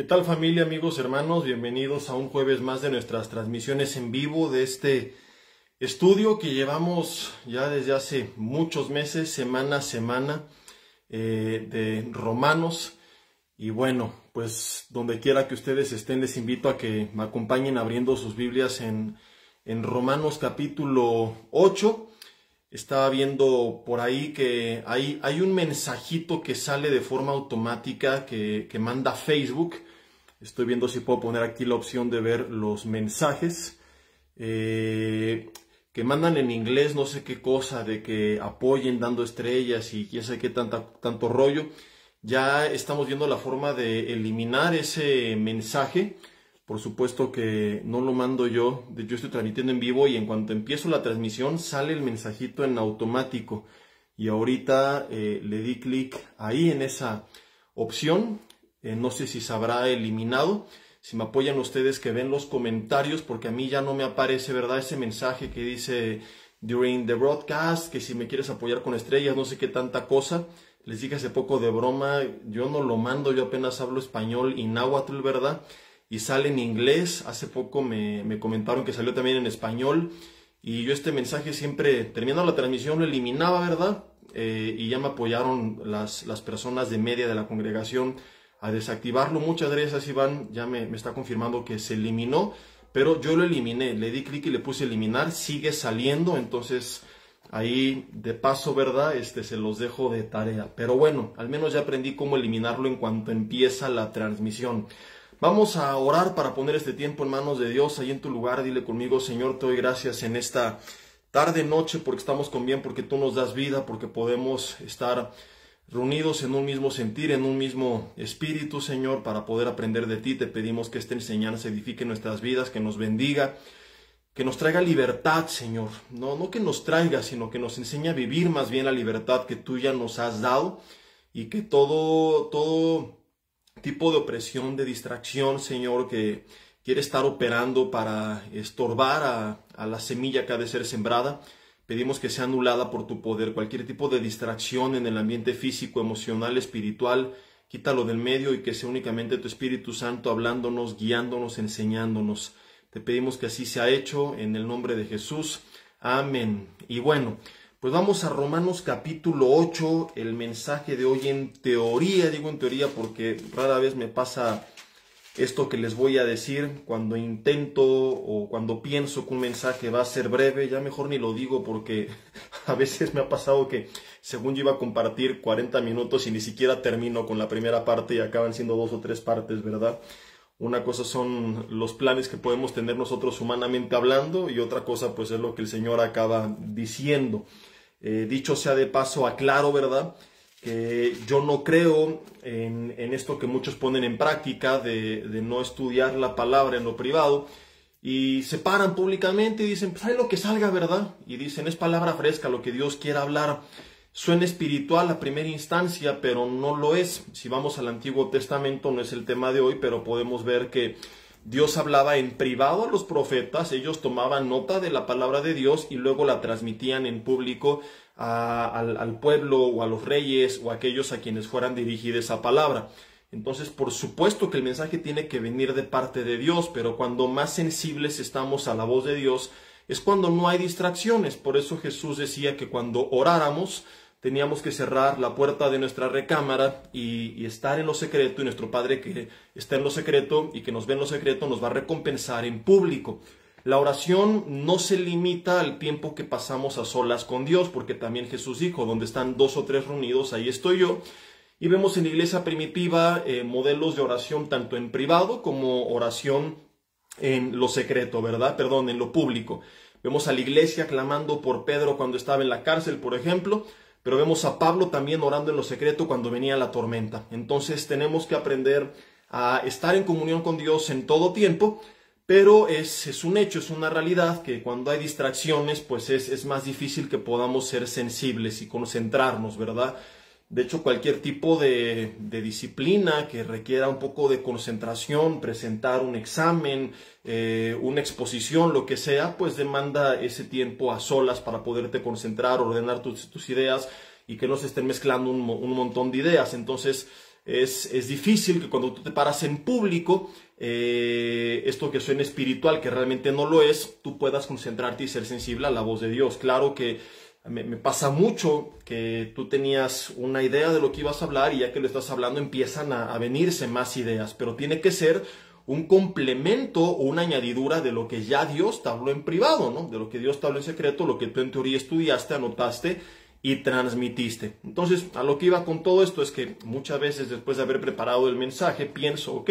¿Qué tal familia, amigos, hermanos? Bienvenidos a un jueves más de nuestras transmisiones en vivo de este estudio que llevamos ya desde hace muchos meses, semana a semana, de Romanos. Y bueno, pues donde quiera que ustedes estén, les invito a que me acompañen abriendo sus Biblias en Romanos capítulo 8. Estaba viendo por ahí que hay un mensajito que sale de forma automática que manda Facebook. Estoy viendo si puedo poner aquí la opción de ver los mensajes que mandan en inglés, no sé qué cosa, de que apoyen dando estrellas y quién sabe qué tanto rollo. Ya estamos viendo la forma de eliminar ese mensaje. Por supuesto que no lo mando yo, yo estoy transmitiendo en vivo y en cuanto empiezo la transmisión sale el mensajito en automático. Y ahorita le di clic ahí en esa opción, no sé si se habrá eliminado. Si me apoyan ustedes que ven los comentarios, porque a mí ya no me aparece, ¿verdad? Ese mensaje que dice during the broadcast, que si me quieres apoyar con estrellas, no sé qué tanta cosa. Les dije hace poco de broma, yo no lo mando, yo apenas hablo español y náhuatl, ¿verdad? Y sale en inglés. Hace poco me comentaron que salió también en español. Y yo este mensaje siempre, terminando la transmisión, lo eliminaba, ¿verdad? Y ya me apoyaron las personas de media de la congregación a desactivarlo. Muchas gracias, Iván, ya me está confirmando que se eliminó, pero yo lo eliminé, le di clic y le puse eliminar, sigue saliendo, entonces ahí de paso, ¿verdad? Se los dejo de tarea, pero bueno, al menos ya aprendí cómo eliminarlo en cuanto empieza la transmisión. Vamos a orar para poner este tiempo en manos de Dios. Ahí en tu lugar, dile conmigo: Señor, te doy gracias en esta tarde, noche, porque estamos con bien, porque tú nos das vida, porque podemos estar reunidos en un mismo sentir, en un mismo espíritu, Señor, para poder aprender de ti. Te pedimos que esta enseñanza edifique nuestras vidas, que nos bendiga, que nos traiga libertad, Señor. No que nos traiga, sino que nos enseñe a vivir más bien la libertad que tú ya nos has dado, y que todo tipo de opresión, de distracción, Señor, que quiere estar operando para estorbar a la semilla que ha de ser sembrada, pedimos que sea anulada por tu poder. Cualquier tipo de distracción en el ambiente físico, emocional, espiritual, quítalo del medio y que sea únicamente tu Espíritu Santo hablándonos, guiándonos, enseñándonos. Te pedimos que así sea hecho en el nombre de Jesús. Amén. Y bueno, pues vamos a Romanos capítulo 8. El mensaje de hoy en teoría, digo en teoría porque rara vez me pasa esto que les voy a decir, cuando intento o cuando pienso que un mensaje va a ser breve, ya mejor ni lo digo, porque a veces me ha pasado que según yo iba a compartir 40 minutos y ni siquiera termino con la primera parte y acaban siendo dos o tres partes, ¿verdad? Una cosa son los planes que podemos tener nosotros humanamente hablando y otra cosa pues es lo que el Señor acaba diciendo. Dicho sea de paso, aclaro, ¿verdad?, que yo no creo en esto que muchos ponen en práctica de no estudiar la palabra en lo privado y se paran públicamente y dicen, pues hay lo que salga, ¿verdad? Y dicen, es palabra fresca, lo que Dios quiera hablar. Suena espiritual a primera instancia, pero no lo es. Si vamos al Antiguo Testamento, no es el tema de hoy, pero podemos ver que Dios hablaba en privado a los profetas, ellos tomaban nota de la palabra de Dios y luego la transmitían en público al pueblo o a los reyes o a aquellos a quienes fueran dirigida esa palabra. Entonces, por supuesto que el mensaje tiene que venir de parte de Dios, pero cuando más sensibles estamos a la voz de Dios es cuando no hay distracciones. Por eso Jesús decía que cuando oráramos teníamos que cerrar la puerta de nuestra recámara y estar en lo secreto, y nuestro Padre que está en lo secreto y que nos ve en lo secreto nos va a recompensar en público. La oración no se limita al tiempo que pasamos a solas con Dios, porque también Jesús dijo, donde están dos o tres reunidos, ahí estoy yo. Y vemos en la iglesia primitiva modelos de oración tanto en privado como oración en lo secreto, ¿verdad? Perdón, en lo público. Vemos a la iglesia clamando por Pedro cuando estaba en la cárcel, por ejemplo, pero vemos a Pablo también orando en lo secreto cuando venía la tormenta. Entonces tenemos que aprender a estar en comunión con Dios en todo tiempo, pero es un hecho, es una realidad que cuando hay distracciones, pues es más difícil que podamos ser sensibles y concentrarnos, ¿verdad? De hecho, cualquier tipo de disciplina que requiera un poco de concentración, presentar un examen, una exposición, lo que sea, pues demanda ese tiempo a solas para poderte concentrar, ordenar tus ideas y que no se estén mezclando un montón de ideas. Entonces, Es difícil que cuando tú te paras en público, esto que suena espiritual, que realmente no lo es, tú puedas concentrarte y ser sensible a la voz de Dios. Claro que me pasa mucho que tú tenías una idea de lo que ibas a hablar y ya que lo estás hablando empiezan a venirse más ideas, pero tiene que ser un complemento o una añadidura de lo que ya Dios te habló en privado, ¿no? De lo que Dios te habló en secreto, lo que tú en teoría estudiaste, anotaste y transmitiste. Entonces, a lo que iba con todo esto es que muchas veces después de haber preparado el mensaje, pienso, ok,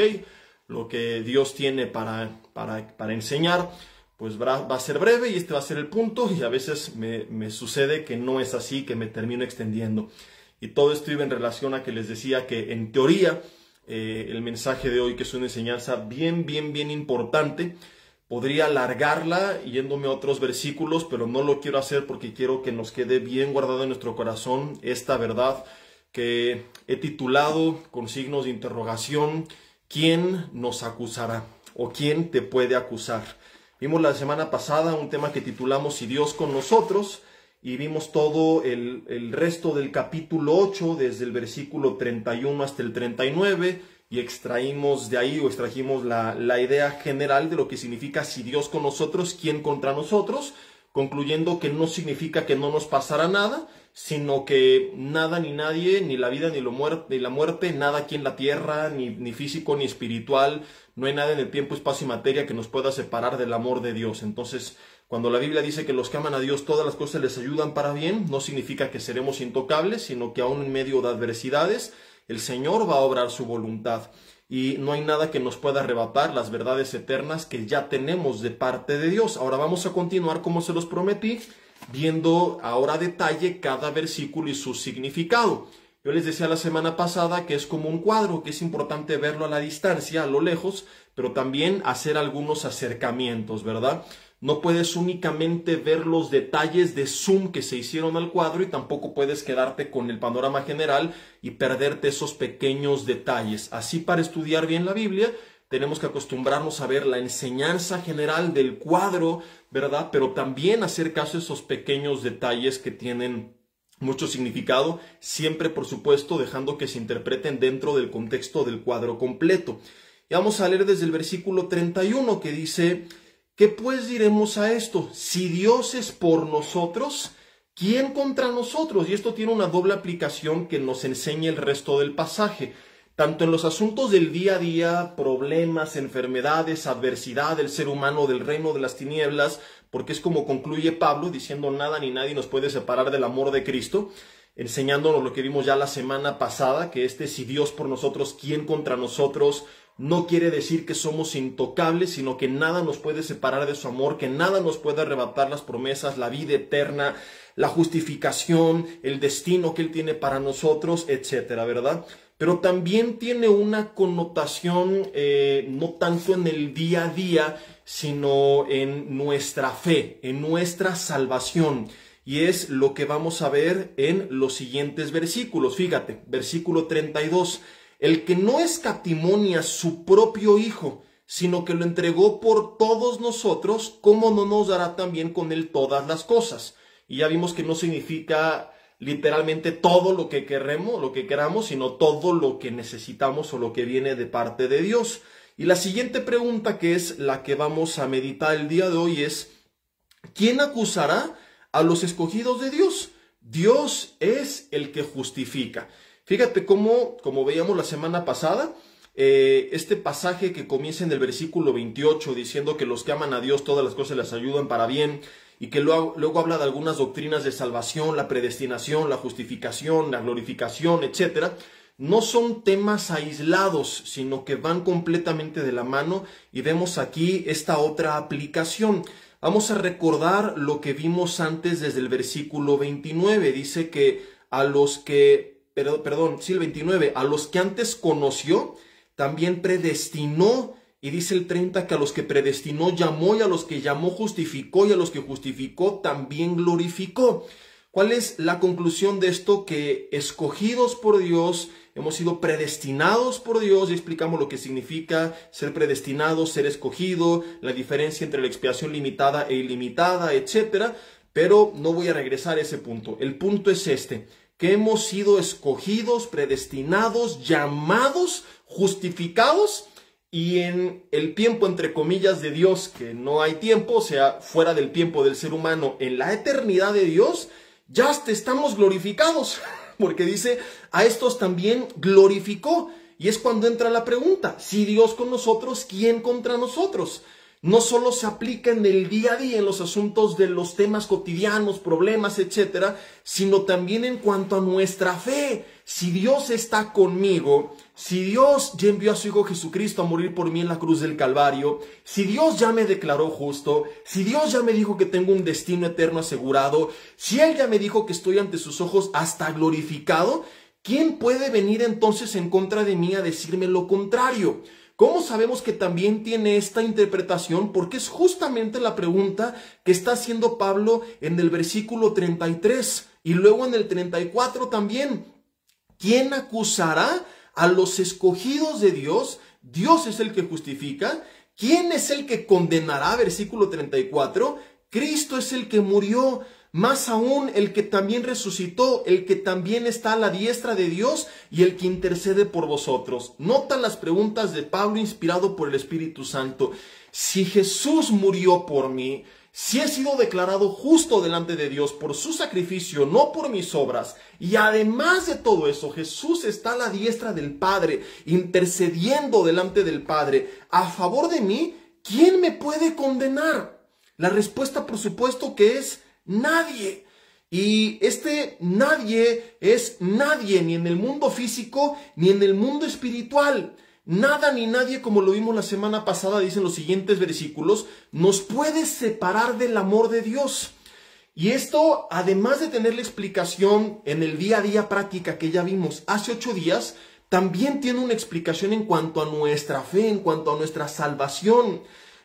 lo que Dios tiene para enseñar, pues va a ser breve y este va a ser el punto, y a veces me sucede que no es así, que me termino extendiendo. Y todo esto iba en relación a que les decía que en teoría, el mensaje de hoy, que es una enseñanza bien importante, podría alargarla yéndome a otros versículos, pero no lo quiero hacer porque quiero que nos quede bien guardado en nuestro corazón esta verdad que he titulado con signos de interrogación: ¿quién nos acusará? ¿O quién te puede acusar? Vimos la semana pasada un tema que titulamos Si Dios con nosotros, y vimos todo el resto del capítulo 8, desde el versículo 31 hasta el 39, y extraímos de ahí, o extrajimos la idea general de lo que significa si Dios con nosotros, ¿quién contra nosotros?, concluyendo que no significa que no nos pasará nada, sino que nada ni nadie, ni la vida ni la muerte, nada aquí en la tierra, ni físico ni espiritual, no hay nada en el tiempo, espacio y materia que nos pueda separar del amor de Dios. Entonces, cuando la Biblia dice que los que aman a Dios todas las cosas les ayudan para bien, no significa que seremos intocables, sino que aún en medio de adversidades, el Señor va a obrar su voluntad. Y no hay nada que nos pueda arrebatar las verdades eternas que ya tenemos de parte de Dios. Ahora vamos a continuar, como se los prometí, viendo ahora a detalle cada versículo y su significado. Yo les decía la semana pasada que es como un cuadro, que es importante verlo a la distancia, a lo lejos, pero también hacer algunos acercamientos, ¿verdad? No puedes únicamente ver los detalles de zoom que se hicieron al cuadro, y tampoco puedes quedarte con el panorama general y perderte esos pequeños detalles. Así, para estudiar bien la Biblia, tenemos que acostumbrarnos a ver la enseñanza general del cuadro, ¿verdad? Pero también hacer caso a esos pequeños detalles que tienen mucho significado, siempre, por supuesto, dejando que se interpreten dentro del contexto del cuadro completo. Y vamos a leer desde el versículo 31, que dice: ¿qué pues diremos a esto? Si Dios es por nosotros, ¿quién contra nosotros? Y esto tiene una doble aplicación que nos enseña el resto del pasaje. Tanto en los asuntos del día a día, problemas, enfermedades, adversidad del ser humano, del reino de las tinieblas, porque es como concluye Pablo, diciendo nada ni nadie nos puede separar del amor de Cristo, enseñándonos lo que vimos ya la semana pasada, que si Dios por nosotros, ¿quién contra nosotros?, no quiere decir que somos intocables, sino que nada nos puede separar de su amor, que nada nos puede arrebatar las promesas, la vida eterna, la justificación, el destino que Él tiene para nosotros, etcétera, ¿verdad? Pero también tiene una connotación no tanto en el día a día, sino en nuestra fe, en nuestra salvación. Y es lo que vamos a ver en los siguientes versículos. Fíjate, versículo 32. El que no escatimó ni a su propio Hijo, sino que lo entregó por todos nosotros, ¿cómo no nos dará también con Él todas las cosas? Y ya vimos que no significa literalmente todo lo que queremos, lo que queramos, sino todo lo que necesitamos o lo que viene de parte de Dios. Y la siguiente pregunta, que es la que vamos a meditar el día de hoy, es: ¿quién acusará a los escogidos de Dios? Dios es el que justifica. Fíjate cómo, como veíamos la semana pasada, este pasaje que comienza en el versículo 28, diciendo que los que aman a Dios todas las cosas les ayudan para bien, y que luego habla de algunas doctrinas de salvación, la predestinación, la justificación, la glorificación, etc. No son temas aislados, sino que van completamente de la mano, y vemos aquí esta otra aplicación. Vamos a recordar lo que vimos antes desde el versículo 29, dice que a los que... el 29, a los que antes conoció, también predestinó, y dice el 30 que a los que predestinó llamó, y a los que llamó justificó, y a los que justificó también glorificó. ¿Cuál es la conclusión de esto? Que escogidos por Dios, hemos sido predestinados por Dios, y explicamos lo que significa ser predestinado, ser escogido, la diferencia entre la expiación limitada e ilimitada, etcétera, pero no voy a regresar a ese punto. El punto es este: que hemos sido escogidos, predestinados, llamados, justificados, y en el tiempo, entre comillas, de Dios, que no hay tiempo, o sea, fuera del tiempo del ser humano, en la eternidad de Dios, ya hasta estamos glorificados, porque dice, a estos también glorificó. Y es cuando entra la pregunta, si Dios con nosotros, ¿quién contra nosotros? No solo se aplica en el día a día, en los asuntos de los temas cotidianos, problemas, etcétera, sino también en cuanto a nuestra fe. Si Dios está conmigo, si Dios ya envió a su Hijo Jesucristo a morir por mí en la cruz del Calvario, si Dios ya me declaró justo, si Dios ya me dijo que tengo un destino eterno asegurado, si Él ya me dijo que estoy ante sus ojos hasta glorificado, ¿quién puede venir entonces en contra de mí a decirme lo contrario? ¿Cómo sabemos que también tiene esta interpretación? Porque es justamente la pregunta que está haciendo Pablo en el versículo 33 y luego en el 34 también. ¿Quién acusará a los escogidos de Dios? Dios es el que justifica. ¿Quién es el que condenará? Versículo 34. Cristo es el que murió. Más aún, el que también resucitó, el que también está a la diestra de Dios y el que intercede por vosotros. Nota las preguntas de Pablo inspirado por el Espíritu Santo. Si Jesús murió por mí, si he sido declarado justo delante de Dios por su sacrificio, no por mis obras, y además de todo eso, Jesús está a la diestra del Padre, intercediendo delante del Padre, a favor de mí, ¿quién me puede condenar? La respuesta, por supuesto, que es nadie. Y este nadie es nadie, ni en el mundo físico, ni en el mundo espiritual. Nada ni nadie, como lo vimos la semana pasada, dicen los siguientes versículos, nos puede separar del amor de Dios. Y esto, además de tener la explicación en el día a día práctica que ya vimos hace 8 días, también tiene una explicación en cuanto a nuestra fe, en cuanto a nuestra salvación.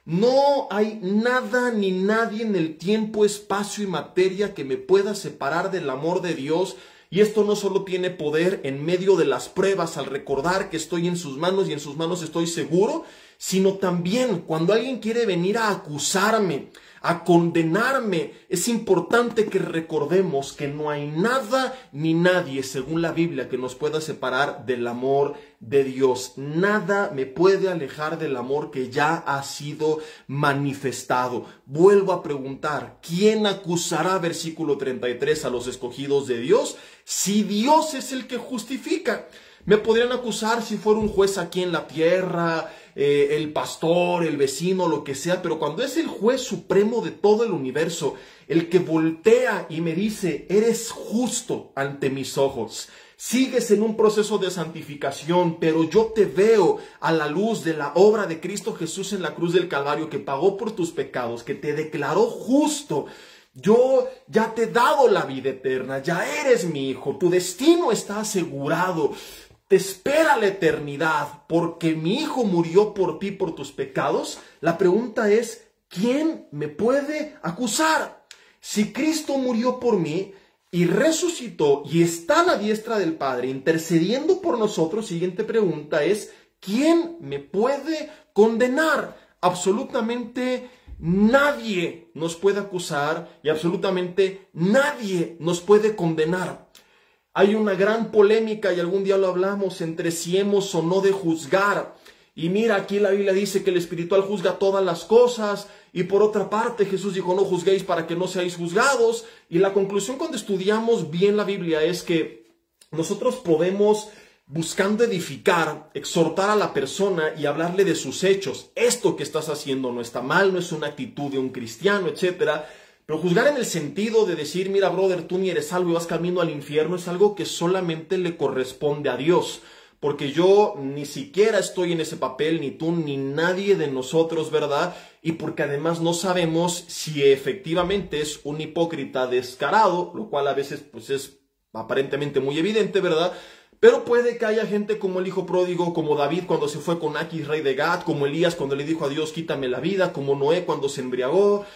No hay nada ni nadie en el tiempo, espacio y materia que me pueda separar del amor de Dios. Y esto no solo tiene poder en medio de las pruebas, al recordar que estoy en sus manos y en sus manos estoy seguro, sino también cuando alguien quiere venir a acusarme, a condenarme, es importante que recordemos que no hay nada ni nadie, según la Biblia, que nos pueda separar del amor de Dios. Nada me puede alejar del amor que ya ha sido manifestado. Vuelvo a preguntar, ¿quién acusará, versículo 33, a los escogidos de Dios? Si Dios es el que justifica. Me podrían acusar si fuera un juez aquí en la tierra, el pastor, el vecino, lo que sea, pero cuando es el juez supremo de todo el universo, el que voltea y me dice, eres justo ante mis ojos, sigues en un proceso de santificación, pero yo te veo a la luz de la obra de Cristo Jesús en la cruz del Calvario, que pagó por tus pecados, que te declaró justo. Yo ya te he dado la vida eterna, ya eres mi hijo, tu destino está asegurado. Te espera la eternidad, porque mi hijo murió por ti, por tus pecados. La pregunta es, ¿quién me puede acusar? Si Cristo murió por mí y resucitó y está a la diestra del Padre intercediendo por nosotros, siguiente pregunta es, ¿quién me puede condenar? Absolutamente nadie nos puede acusar y absolutamente nadie nos puede condenar. Hay una gran polémica, y algún día lo hablamos, entre si hemos o no de juzgar. Y mira, aquí la Biblia dice que el espiritual juzga todas las cosas. Y por otra parte, Jesús dijo, no juzguéis para que no seáis juzgados. Y la conclusión cuando estudiamos bien la Biblia es que nosotros podemos, buscando edificar, exhortar a la persona y hablarle de sus hechos. Esto que estás haciendo no está mal, no es una actitud de un cristiano, etcétera. Pero juzgar en el sentido de decir, mira, brother, tú ni eres salvo y vas camino al infierno, es algo que solamente le corresponde a Dios. Porque yo ni siquiera estoy en ese papel, ni tú, ni nadie de nosotros, ¿verdad? Y porque además no sabemos si efectivamente es un hipócrita descarado, lo cual a veces pues es aparentemente muy evidente, ¿verdad? Pero puede que haya gente como el hijo pródigo, como David cuando se fue con Aquis, rey de Gad, como Elías cuando le dijo a Dios, quítame la vida, como Noé cuando se embriagó,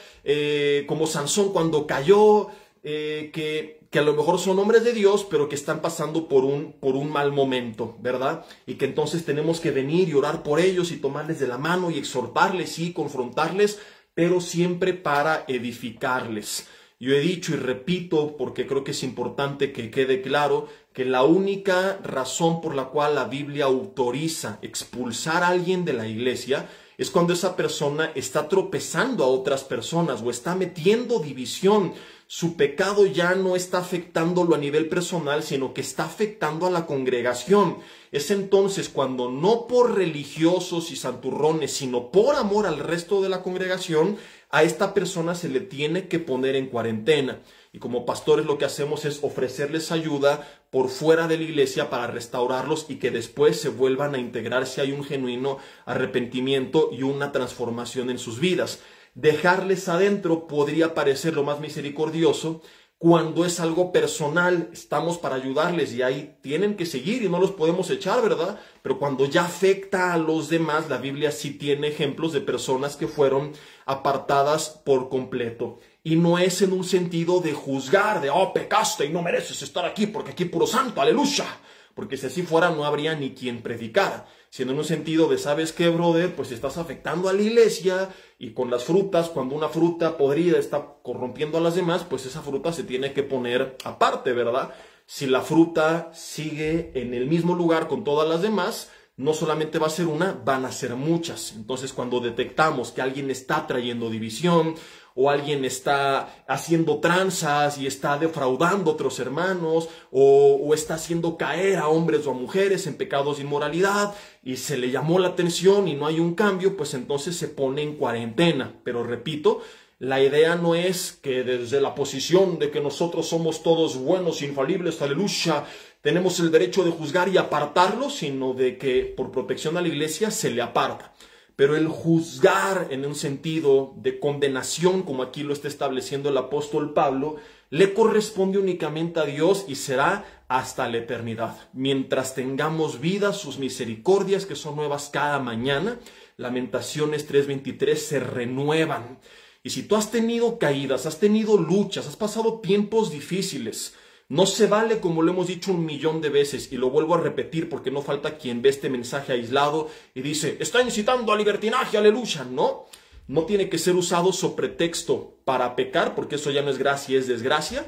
como Sansón cuando cayó, que a lo mejor son hombres de Dios, pero que están pasando por un mal momento, ¿verdad? Y que entonces tenemos que venir y orar por ellos y tomarles de la mano y exhortarles y confrontarles, pero siempre para edificarles. Yo he dicho y repito, porque creo que es importante que quede claro, que la única razón por la cual la Biblia autoriza expulsar a alguien de la iglesia es cuando esa persona está tropezando a otras personas o está metiendo división. Su pecado ya no está afectándolo a nivel personal, sino que está afectando a la congregación. Es entonces cuando, no por religiosos y santurrones, sino por amor al resto de la congregación, a esta persona se le tiene que poner en cuarentena. Y como pastores lo que hacemos es ofrecerles ayuda por fuera de la iglesia para restaurarlos y que después se vuelvan a integrar si hay un genuino arrepentimiento y una transformación en sus vidas. Dejarles adentro podría parecer lo más misericordioso cuando es algo personal, estamos para ayudarles y ahí tienen que seguir y no los podemos echar, ¿verdad? Pero cuando ya afecta a los demás, la Biblia sí tiene ejemplos de personas que fueron apartadas por completo. Y no es en un sentido de juzgar, de oh, pecaste y no mereces estar aquí porque aquí puro santo, aleluya. Porque si así fuera no habría ni quien predicara, sino en un sentido de, ¿sabes qué, brother? Pues estás afectando a la iglesia y con las frutas, cuando una fruta podrida está corrompiendo a las demás, pues esa fruta se tiene que poner aparte, ¿verdad? Si la fruta sigue en el mismo lugar con todas las demás, no solamente va a ser una, van a ser muchas. Entonces, cuando detectamos que alguien está trayendo división, o alguien está haciendo tranzas y está defraudando a otros hermanos, o está haciendo caer a hombres o a mujeres en pecados de inmoralidad, y se le llamó la atención y no hay un cambio, pues entonces se pone en cuarentena. Pero repito, la idea no es que desde la posición de que nosotros somos todos buenos, infalibles, aleluya, tenemos el derecho de juzgar y apartarlo, sino de que por protección a la iglesia se le aparta. Pero el juzgar en un sentido de condenación, como aquí lo está estableciendo el apóstol Pablo, le corresponde únicamente a Dios y será hasta la eternidad. Mientras tengamos vida, sus misericordias, que son nuevas cada mañana, Lamentaciones 3:23, se renuevan. Y si tú has tenido caídas, has tenido luchas, has pasado tiempos difíciles, no se vale, como lo hemos dicho 1,000,000 de veces, y lo vuelvo a repetir porque no falta quien ve este mensaje aislado y dice, está incitando a libertinaje, aleluya. No, no tiene que ser usado sobre pretexto para pecar, porque eso ya no es gracia, es desgracia.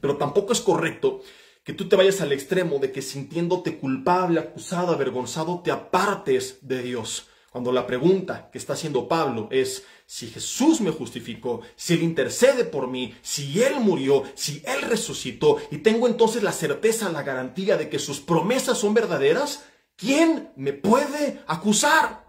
Pero tampoco es correcto que tú te vayas al extremo de que sintiéndote culpable, acusado, avergonzado, te apartes de Dios. Cuando la pregunta que está haciendo Pablo es, si Jesús me justificó, si Él intercede por mí, si Él murió, si Él resucitó, y tengo entonces la certeza, la garantía de que sus promesas son verdaderas, ¿quién me puede acusar?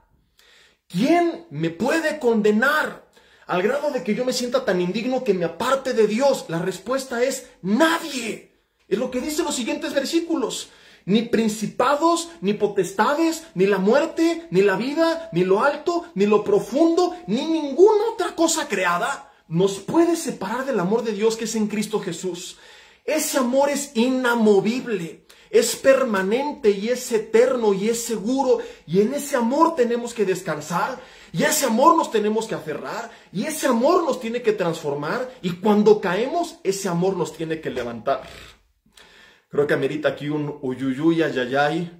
¿Quién me puede condenar? Al grado de que yo me sienta tan indigno que me aparte de Dios. La respuesta es nadie. Es lo que dicen los siguientes versículos. Ni principados, ni potestades, ni la muerte, ni la vida, ni lo alto, ni lo profundo, ni ninguna otra cosa creada nos puede separar del amor de Dios que es en Cristo Jesús. Ese amor es inamovible, es permanente y es eterno y es seguro. Y en ese amor tenemos que descansar, y a ese amor nos tenemos que aferrar, y ese amor nos tiene que transformar. Y cuando caemos, ese amor nos tiene que levantar. Creo que amerita aquí un uyuyuy, ayayay,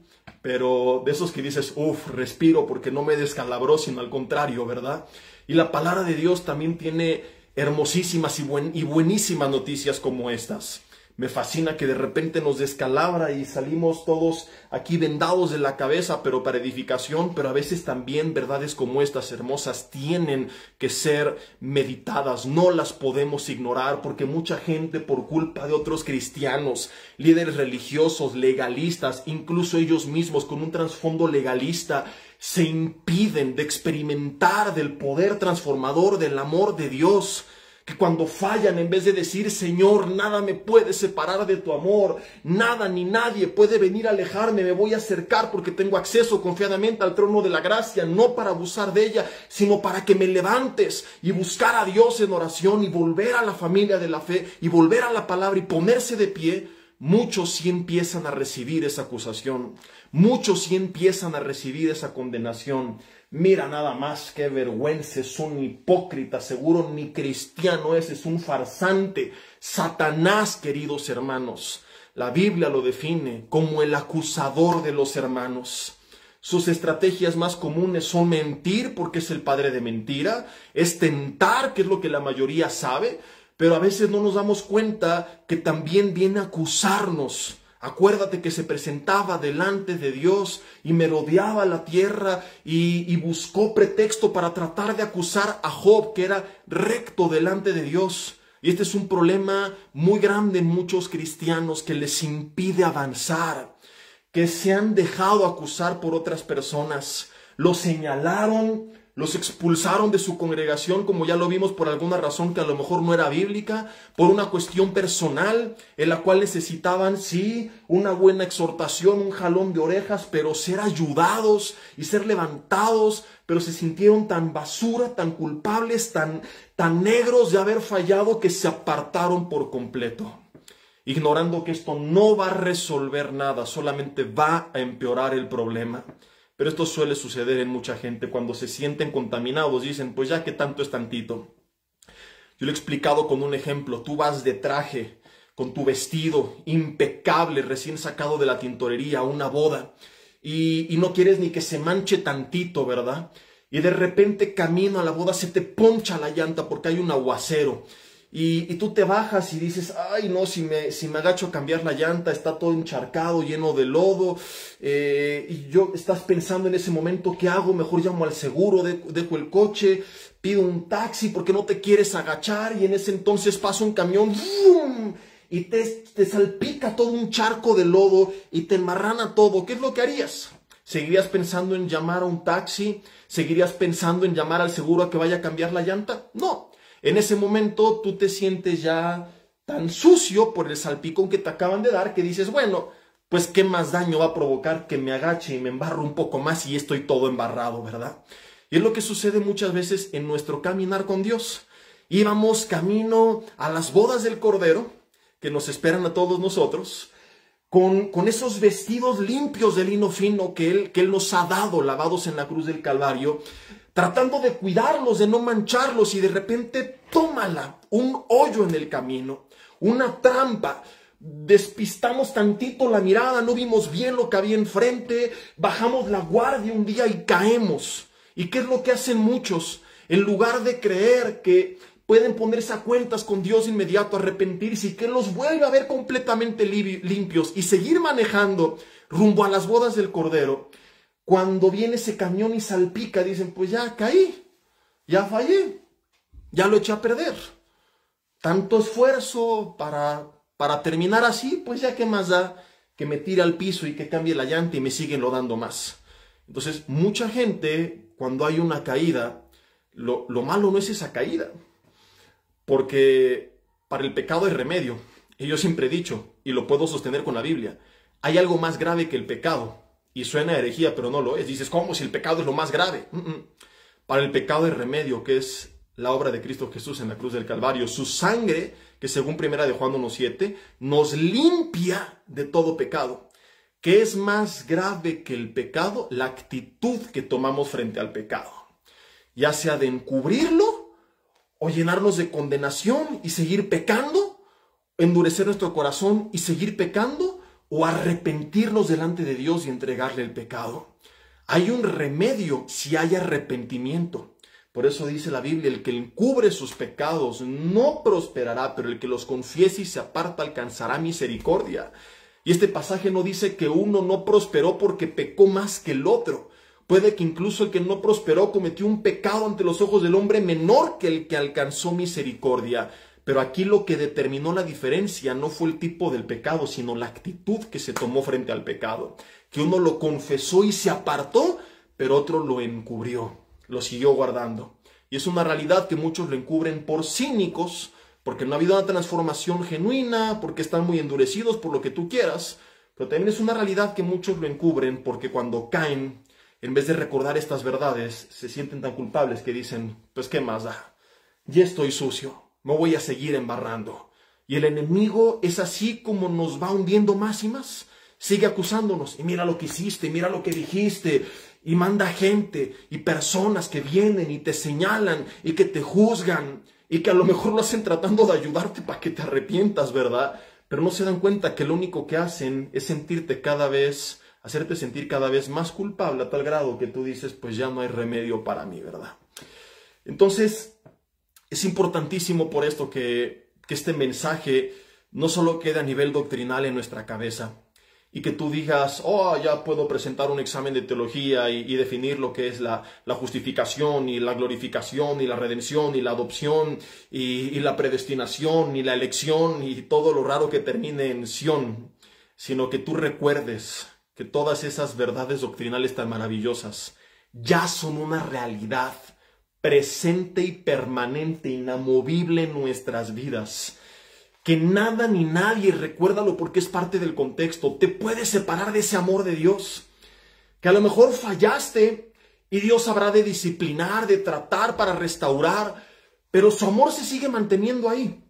pero de esos que dices, uff, respiro porque no me descalabró, sino al contrario, ¿verdad? Y la palabra de Dios también tiene hermosísimas y buenísimas noticias como estas. Me fascina que de repente nos descalabra y salimos todos aquí vendados de la cabeza, pero para edificación. Pero a veces también verdades como estas hermosas tienen que ser meditadas, no las podemos ignorar, porque mucha gente, por culpa de otros cristianos, líderes religiosos, legalistas, incluso ellos mismos con un trasfondo legalista, se impiden de experimentar del poder transformador del amor de Dios. Que cuando fallan, en vez de decir, Señor, nada me puede separar de tu amor, nada ni nadie puede venir a alejarme, me voy a acercar porque tengo acceso confiadamente al trono de la gracia, no para abusar de ella, sino para que me levantes y buscar a Dios en oración y volver a la familia de la fe y volver a la palabra y ponerse de pie. Muchos sí empiezan a recibir esa acusación, muchos sí empiezan a recibir esa condenación. Mira nada más, qué vergüenza, es un hipócrita, seguro ni cristiano es un farsante. Satanás, queridos hermanos, la Biblia lo define como el acusador de los hermanos. Sus estrategias más comunes son mentir, porque es el padre de mentira, es tentar, que es lo que la mayoría sabe, pero a veces no nos damos cuenta que también viene a acusarnos. Acuérdate que se presentaba delante de Dios y merodeaba la tierra y buscó pretexto para tratar de acusar a Job, que era recto delante de Dios. Y este es un problema muy grande en muchos cristianos que les impide avanzar, que se han dejado acusar por otras personas. Los señalaron, los expulsaron de su congregación, como ya lo vimos, por alguna razón que a lo mejor no era bíblica, por una cuestión personal en la cual necesitaban, sí, una buena exhortación, un jalón de orejas, pero ser ayudados y ser levantados, pero se sintieron tan basura, tan culpables, tan negros de haber fallado que se apartaron por completo, ignorando que esto no va a resolver nada, solamente va a empeorar el problema. Pero esto suele suceder en mucha gente cuando se sienten contaminados. Dicen, pues ya que tanto es tantito. Yo lo he explicado con un ejemplo. Tú vas de traje, con tu vestido impecable, recién sacado de la tintorería, a una boda. Y no quieres ni que se manche tantito, ¿verdad? Y de repente camino a la boda, se te poncha la llanta porque hay un aguacero. Y tú te bajas y dices, ay no, si me agacho a cambiar la llanta, está todo encharcado, lleno de lodo, y estás pensando en ese momento, ¿qué hago? Mejor llamo al seguro, dejo el coche, pido un taxi porque no te quieres agachar, y en ese entonces pasa un camión, ¡vum!, y te salpica todo un charco de lodo y te enmarrana todo. ¿Qué es lo que harías? ¿Seguirías pensando en llamar a un taxi? ¿Seguirías pensando en llamar al seguro a que vaya a cambiar la llanta? No. En ese momento tú te sientes ya tan sucio por el salpicón que te acaban de dar que dices, bueno, pues qué más daño va a provocar que me agache y me embarro un poco más y estoy todo embarrado, ¿verdad? Y es lo que sucede muchas veces en nuestro caminar con Dios. Íbamos camino a las bodas del Cordero, que nos esperan a todos nosotros, con esos vestidos limpios de lino fino que Él nos ha dado, lavados en la cruz del Calvario, tratando de cuidarlos, de no mancharlos, y de repente tómala, un hoyo en el camino, una trampa. Despistamos tantito la mirada, no vimos bien lo que había enfrente, bajamos la guardia un día y caemos. ¿Y qué es lo que hacen muchos? En lugar de creer que pueden ponerse a cuentas con Dios de inmediato, arrepentirse y que los vuelve a ver completamente limpios y seguir manejando rumbo a las bodas del Cordero, cuando viene ese camión y salpica, dicen, pues ya caí, ya fallé, ya lo eché a perder. Tanto esfuerzo para terminar así, pues ya qué más da que me tire al piso y que cambie la llanta y me siguen lodando más. Entonces, mucha gente, cuando hay una caída, lo malo no es esa caída, porque para el pecado hay remedio. Y yo siempre he dicho, y lo puedo sostener con la Biblia, hay algo más grave que el pecado. Y suena herejía, pero no lo es. Dices, ¿cómo? Si el pecado es lo más grave. Para el pecado hay remedio, que es la obra de Cristo Jesús en la cruz del Calvario. Su sangre, que según Primera de Juan 1:7, nos limpia de todo pecado. ¿Qué es más grave que el pecado? La actitud que tomamos frente al pecado. Ya sea de encubrirlo, o llenarnos de condenación y seguir pecando, endurecer nuestro corazón y seguir pecando, o arrepentirnos delante de Dios y entregarle el pecado. Hay un remedio si hay arrepentimiento. Por eso dice la Biblia, el que encubre sus pecados no prosperará, pero el que los confiese y se aparta alcanzará misericordia. Y este pasaje no dice que uno no prosperó porque pecó más que el otro. Puede que incluso el que no prosperó cometió un pecado ante los ojos del hombre menor que el que alcanzó misericordia. Pero aquí lo que determinó la diferencia no fue el tipo del pecado, sino la actitud que se tomó frente al pecado. Que uno lo confesó y se apartó, pero otro lo encubrió, lo siguió guardando. Y es una realidad que muchos lo encubren por cínicos, porque no ha habido una transformación genuina, porque están muy endurecidos por lo que tú quieras. Pero también es una realidad que muchos lo encubren porque cuando caen, en vez de recordar estas verdades, se sienten tan culpables que dicen, pues qué más da, ya estoy sucio. Me voy a seguir embarrando. Y el enemigo es así como nos va hundiendo más y más. Sigue acusándonos. Y mira lo que hiciste, mira lo que dijiste. Y manda gente y personas que vienen y te señalan y que te juzgan. Y que a lo mejor lo hacen tratando de ayudarte para que te arrepientas, ¿verdad? Pero no se dan cuenta que lo único que hacen es hacerte sentir cada vez más culpable a tal grado que tú dices, pues ya no hay remedio para mí, ¿verdad? Entonces, Es importantísimo por esto que este mensaje no solo quede a nivel doctrinal en nuestra cabeza y que tú digas, oh, ya puedo presentar un examen de teología y definir lo que es la justificación y la glorificación y la redención y la adopción y la predestinación y la elección y todo lo raro que termine en Sion, sino que tú recuerdes que todas esas verdades doctrinales tan maravillosas ya son una realidad presente y permanente, inamovible en nuestras vidas. Que nada ni nadie, recuérdalo porque es parte del contexto, te puede separar de ese amor de Dios. Que a lo mejor fallaste y Dios habrá de disciplinar, de tratar para restaurar, pero su amor se sigue manteniendo ahí.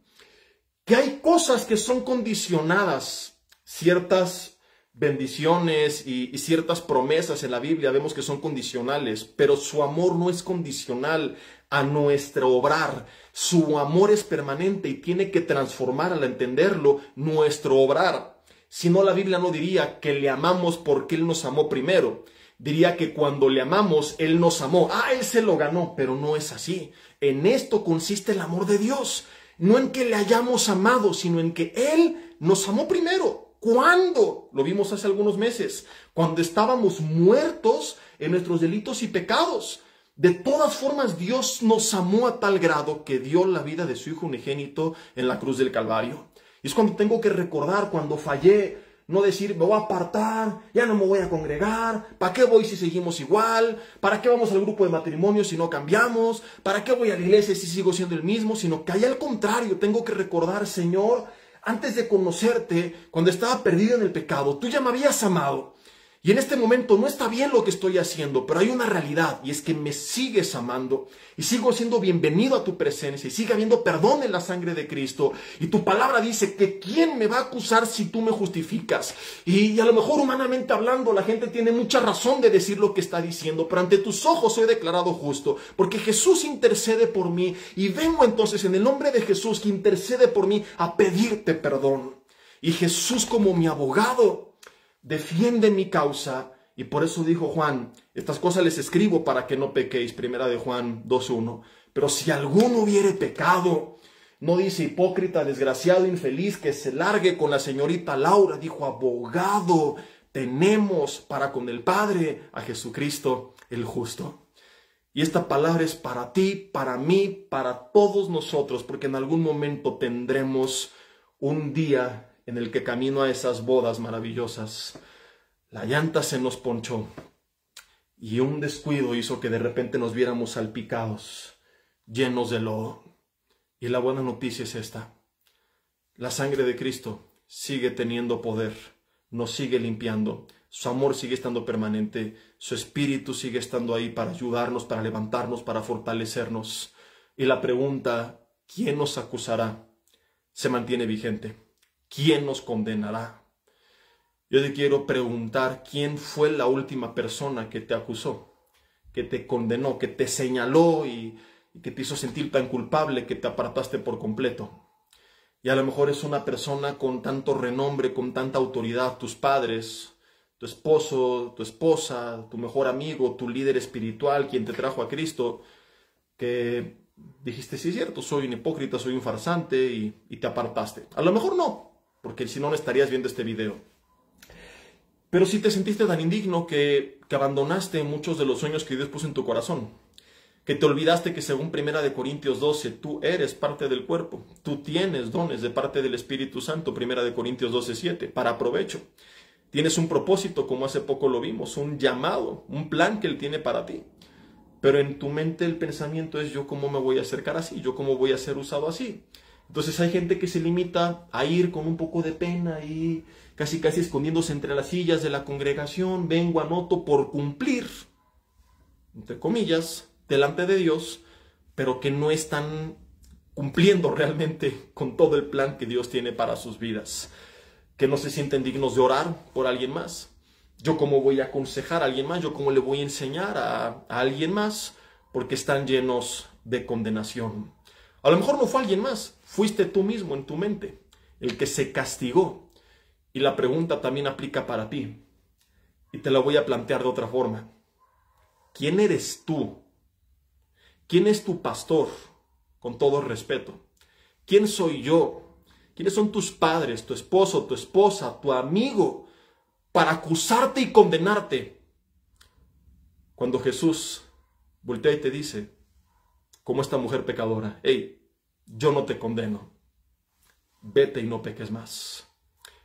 Que hay cosas que son condicionadas, ciertas bendiciones y ciertas promesas en la Biblia vemos que son condicionales, pero su amor no es condicional a nuestro obrar. Su amor es permanente y tiene que transformar al entenderlo nuestro obrar. Si no, la Biblia no diría que le amamos porque Él nos amó primero. Diría que cuando le amamos, Él nos amó. Ah, Él se lo ganó, pero no es así. En esto consiste el amor de Dios. No en que le hayamos amado, sino en que Él nos amó primero. ¿Cuándo? Lo vimos hace algunos meses, cuando estábamos muertos en nuestros delitos y pecados. De todas formas, Dios nos amó a tal grado que dio la vida de su Hijo unigénito en la cruz del Calvario. Y es cuando tengo que recordar cuando fallé, no decir, me voy a apartar, ya no me voy a congregar, ¿para qué voy si seguimos igual? ¿Para qué vamos al grupo de matrimonio si no cambiamos? ¿Para qué voy a la iglesia si sigo siendo el mismo? Sino que ahí al contrario, tengo que recordar, Señor, antes de conocerte, cuando estaba perdido en el pecado, tú ya me habías amado. Y en este momento no está bien lo que estoy haciendo, pero hay una realidad, y es que me sigues amando, y sigo siendo bienvenido a tu presencia, y sigue habiendo perdón en la sangre de Cristo. Y tu palabra dice que ¿quién me va a acusar si tú me justificas? Y a lo mejor humanamente hablando, la gente tiene mucha razón de decir lo que está diciendo, pero ante tus ojos soy declarado justo, porque Jesús intercede por mí, y vengo entonces en el nombre de Jesús que intercede por mí a pedirte perdón. Y Jesús como mi abogado defiende mi causa, y por eso dijo Juan, estas cosas les escribo para que no pequéis, Primera de Juan 2:1, pero si alguno hubiere pecado, no dice hipócrita, desgraciado, infeliz, que se largue con la señorita Laura, dijo abogado tenemos para con el Padre a Jesucristo el justo. Y esta palabra es para ti, para mí, para todos nosotros, porque en algún momento tendremos un día en el que camino a esas bodas maravillosas, la llanta se nos ponchó y un descuido hizo que de repente nos viéramos salpicados, llenos de lodo. Y la buena noticia es esta: la sangre de Cristo sigue teniendo poder, nos sigue limpiando, su amor sigue estando permanente, su espíritu sigue estando ahí para ayudarnos, para levantarnos, para fortalecernos. Y la pregunta, ¿quién nos acusará?, se mantiene vigente. ¿Quién nos condenará? Yo te quiero preguntar, ¿quién fue la última persona que te acusó, que te condenó, que te señaló y que te hizo sentir tan culpable que te apartaste por completo? Y a lo mejor es una persona con tanto renombre, con tanta autoridad, tus padres, tu esposo, tu esposa, tu mejor amigo, tu líder espiritual, quien te trajo a Cristo, que dijiste, sí es cierto, soy un hipócrita, soy un farsante, y te apartaste. A lo mejor no, porque si no, no estarías viendo este video. Pero si te sentiste tan indigno que abandonaste muchos de los sueños que Dios puso en tu corazón, que te olvidaste que según Primera de Corintios 12, tú eres parte del cuerpo, tú tienes dones de parte del Espíritu Santo, Primera de Corintios 12:7, para provecho. Tienes un propósito, como hace poco lo vimos, un llamado, un plan que Él tiene para ti. Pero en tu mente el pensamiento es, ¿yo cómo me voy a acercar así? ¿Yo cómo voy a ser usado así? Entonces hay gente que se limita a ir con un poco de pena y casi casi escondiéndose entre las sillas de la congregación. Vengo, anoto por cumplir, entre comillas, delante de Dios, pero que no están cumpliendo realmente con todo el plan que Dios tiene para sus vidas. Que no se sienten dignos de orar por alguien más. Yo cómo voy a aconsejar a alguien más, yo cómo le voy a enseñar a alguien más, porque están llenos de condenación. A lo mejor no fue alguien más, fuiste tú mismo en tu mente, el que se castigó. Y la pregunta también aplica para ti. Y te la voy a plantear de otra forma. ¿Quién eres tú? ¿Quién es tu pastor? con todo respeto. ¿Quién soy yo? ¿Quiénes son tus padres, tu esposo, tu esposa, tu amigo, para acusarte y condenarte? Cuando Jesús voltea y te dice, como esta mujer pecadora, hey, yo no te condeno, vete y no peques más.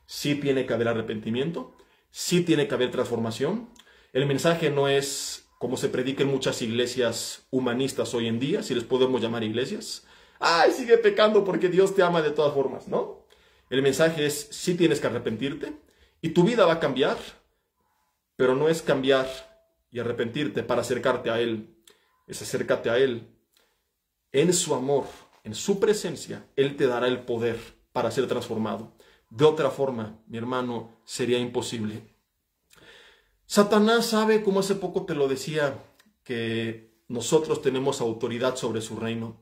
Sí tiene que haber arrepentimiento, sí tiene que haber transformación. El mensaje no es como se predica en muchas iglesias humanistas hoy en día, si les podemos llamar iglesias. ¡Ay, sigue pecando porque Dios te ama de todas formas! ¿No? El mensaje es, sí tienes que arrepentirte y tu vida va a cambiar, pero no es cambiar y arrepentirte para acercarte a Él. Es acércate a Él. En su amor, en su presencia, Él te dará el poder para ser transformado. De otra forma, mi hermano, sería imposible. Satanás sabe, como hace poco te lo decía, que nosotros tenemos autoridad sobre su reino.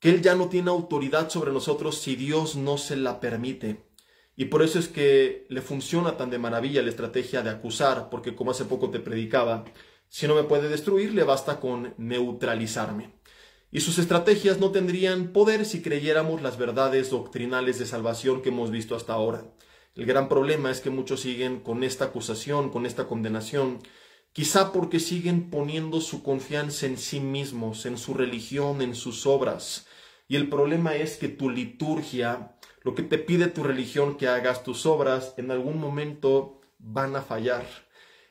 Que él ya no tiene autoridad sobre nosotros si Dios no se la permite. Y por eso es que le funciona tan de maravilla la estrategia de acusar, porque como hace poco te predicaba, si no me puede destruir, le basta con neutralizarme. Y sus estrategias no tendrían poder si creyéramos las verdades doctrinales de salvación que hemos visto hasta ahora. El gran problema es que muchos siguen con esta acusación, con esta condenación, quizá porque siguen poniendo su confianza en sí mismos, en su religión, en sus obras. Y el problema es que tu liturgia, lo que te pide tu religión que hagas, tus obras, en algún momento van a fallar.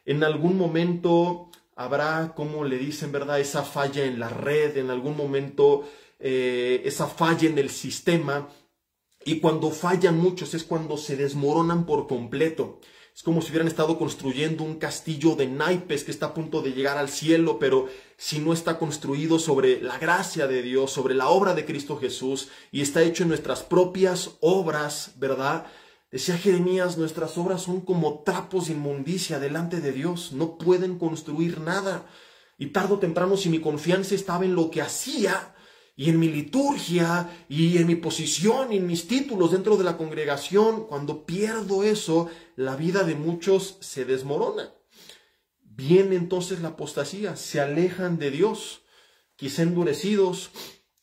En algún momento habrá, como le dicen, ¿verdad?, esa falla en la red, en algún momento esa falla en el sistema. Y cuando fallan muchos es cuando se desmoronan por completo. Es como si hubieran estado construyendo un castillo de naipes que está a punto de llegar al cielo, pero si no está construido sobre la gracia de Dios, sobre la obra de Cristo Jesús, y está hecho en nuestras propias obras, ¿verdad? Decía Jeremías, nuestras obras son como trapos de inmundicia delante de Dios, no pueden construir nada. Y tarde o temprano, si mi confianza estaba en lo que hacía, y en mi liturgia, y en mi posición, y en mis títulos dentro de la congregación, cuando pierdo eso, la vida de muchos se desmorona. Viene entonces la apostasía, se alejan de Dios, quizá endurecidos,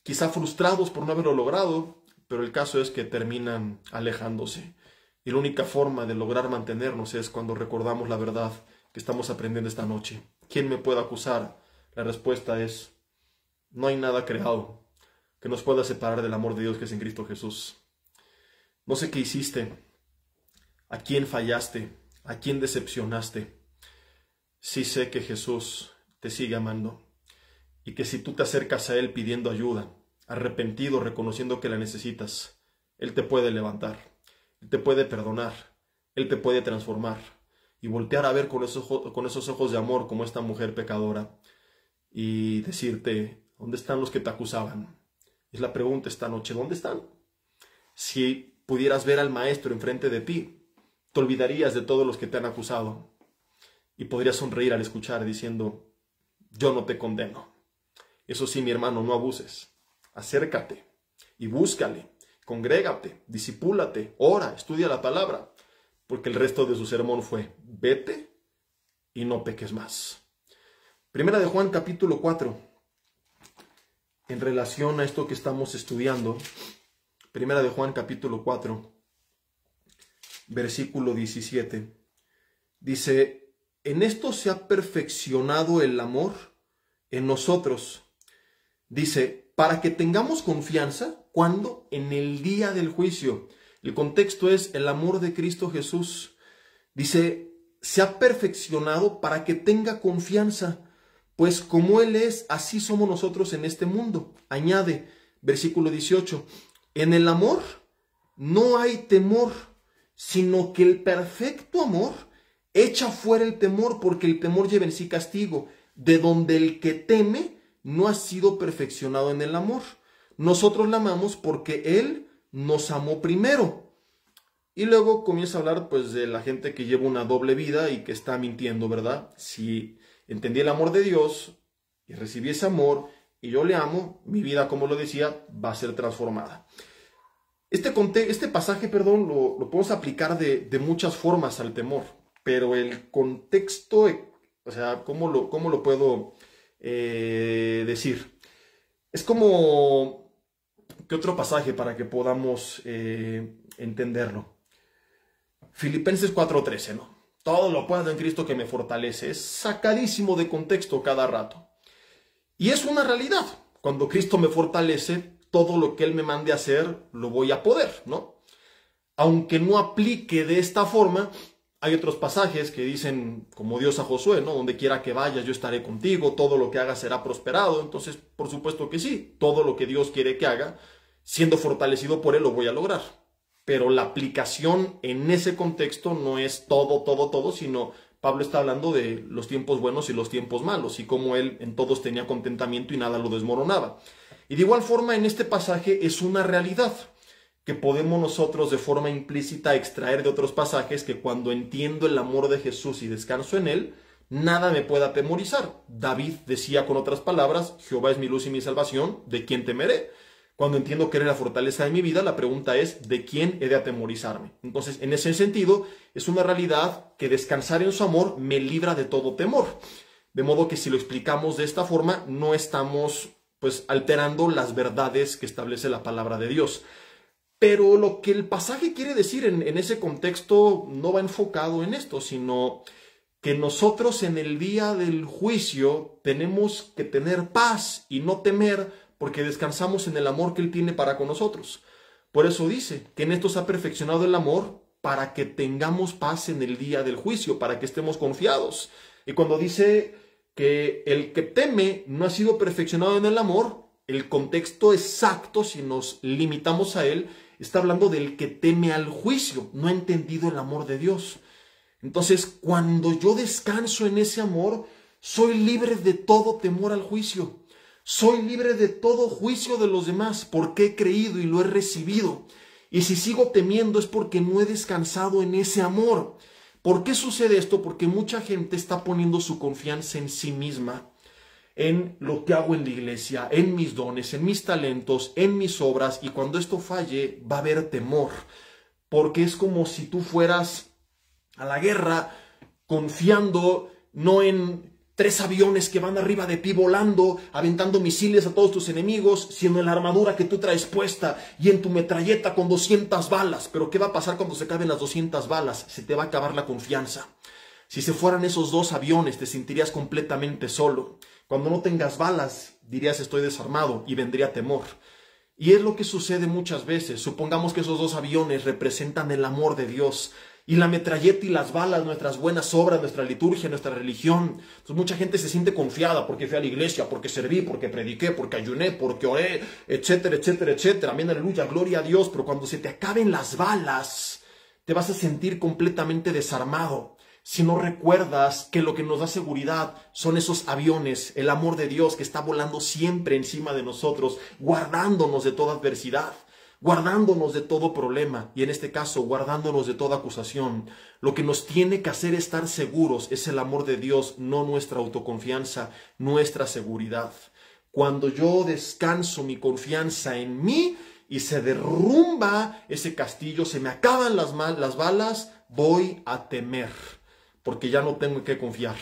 quizá frustrados por no haberlo logrado, pero el caso es que terminan alejándose. Y la única forma de lograr mantenernos es cuando recordamos la verdad que estamos aprendiendo esta noche. ¿Quién me puede acusar? La respuesta es, no hay nada creado que nos pueda separar del amor de Dios que es en Cristo Jesús. No sé qué hiciste, a quién fallaste, a quién decepcionaste. Sí sé que Jesús te sigue amando y que si tú te acercas a Él pidiendo ayuda, arrepentido, reconociendo que la necesitas, Él te puede levantar, Él te puede perdonar, Él te puede transformar y voltear a ver con esos ojos de amor como esta mujer pecadora y decirte, ¿dónde están los que te acusaban? Es la pregunta esta noche, ¿dónde están? Si pudieras ver al Maestro enfrente de ti, te olvidarías de todos los que te han acusado y podrías sonreír al escuchar diciendo, yo no te condeno. Eso sí, mi hermano, no abuses. Acércate y búscale, congrégate, disipúlate, ora, estudia la palabra, porque el resto de su sermón fue, vete y no peques más. Primera de Juan capítulo 4. En relación a esto que estamos estudiando, Primera de Juan capítulo 4, versículo 17, dice, en esto se ha perfeccionado el amor en nosotros. Dice, para que tengamos confianza, ¿cuándo? En el día del juicio. El contexto es el amor de Cristo Jesús. Dice, se ha perfeccionado para que tenga confianza. Pues como Él es, así somos nosotros en este mundo. Añade, versículo 18, en el amor no hay temor, sino que el perfecto amor echa fuera el temor, porque el temor lleva en sí castigo, de donde el que teme no ha sido perfeccionado en el amor. Nosotros la amamos porque Él nos amó primero. Y luego comienza a hablar pues de la gente que lleva una doble vida y que está mintiendo, ¿verdad? Si entendí el amor de Dios y recibí ese amor y yo le amo, mi vida, como lo decía, va a ser transformada. Este pasaje, perdón, lo podemos aplicar de muchas formas al temor, pero el contexto, o sea, ¿cómo lo puedo decir? Es como ¿Qué otro pasaje para que podamos entenderlo? Filipenses 4:13, ¿no? Todo lo puedo en Cristo que me fortalece. Es sacadísimo de contexto cada rato. Y es una realidad. Cuando Cristo me fortalece, todo lo que Él me mande a hacer, lo voy a poder, ¿no? Aunque no aplique de esta forma, hay otros pasajes que dicen, como Dios a Josué, ¿no? Donde quiera que vayas, yo estaré contigo, todo lo que hagas será prosperado. Entonces, por supuesto que sí, todo lo que Dios quiere que haga, siendo fortalecido por Él, lo voy a lograr. Pero la aplicación en ese contexto no es todo, sino Pablo está hablando de los tiempos buenos y los tiempos malos, y cómo Él en todos tenía contentamiento y nada lo desmoronaba. Y de igual forma, en este pasaje es una realidad que podemos nosotros de forma implícita extraer de otros pasajes, que cuando entiendo el amor de Jesús y descanso en Él, nada me puede atemorizar. David decía con otras palabras, Jehová es mi luz y mi salvación, ¿de quién temeré? Cuando entiendo que eres la fortaleza de mi vida, la pregunta es, ¿de quién he de atemorizarme? Entonces, en ese sentido, es una realidad que descansar en su amor me libra de todo temor. De modo que si lo explicamos de esta forma, no estamos pues alterando las verdades que establece la palabra de Dios. Pero lo que el pasaje quiere decir en ese contexto no va enfocado en esto, sino que nosotros en el día del juicio tenemos que tener paz y no temer, porque descansamos en el amor que Él tiene para con nosotros. Por eso dice que en esto se ha perfeccionado el amor, para que tengamos paz en el día del juicio, para que estemos confiados. Y cuando dice que el que teme no ha sido perfeccionado en el amor, el contexto exacto, si nos limitamos a él, está hablando del que teme al juicio, no ha entendido el amor de Dios. Entonces, cuando yo descanso en ese amor, soy libre de todo temor al juicio. Soy libre de todo juicio de los demás, porque he creído y lo he recibido. Y si sigo temiendo es porque no he descansado en ese amor. ¿Por qué sucede esto? Porque mucha gente está poniendo su confianza en sí misma, en lo que hago en la iglesia, en mis dones, en mis talentos, en mis obras, y cuando esto falle va a haber temor, porque es como si tú fueras a la guerra confiando no en 3 aviones que van arriba de ti volando, aventando misiles a todos tus enemigos, sino en la armadura que tú traes puesta y en tu metralleta con 200 balas. Pero ¿qué va a pasar cuando se acaben las 200 balas? Se te va a acabar la confianza. Si se fueran esos 2 aviones, te sentirías completamente solo. Cuando no tengas balas, dirías estoy desarmado y vendría temor. Y es lo que sucede muchas veces. Supongamos que esos 2 aviones representan el amor de Dios. Y la metralleta y las balas, nuestras buenas obras, nuestra liturgia, nuestra religión. Entonces mucha gente se siente confiada porque fui a la iglesia, porque serví, porque prediqué, porque ayuné, porque oré, etcétera, etcétera, etcétera. Amén, aleluya, gloria a Dios. Pero cuando se te acaben las balas, te vas a sentir completamente desarmado. Si no recuerdas que lo que nos da seguridad son esos aviones, el amor de Dios que está volando siempre encima de nosotros, guardándonos de toda adversidad, guardándonos de todo problema y en este caso guardándonos de toda acusación. Lo que nos tiene que hacer estar seguros es el amor de Dios, no nuestra autoconfianza, nuestra seguridad. Cuando yo descanso mi confianza en mí y se derrumba ese castillo, se me acaban las balas, voy a temer. Porque ya no tengo en qué confiar.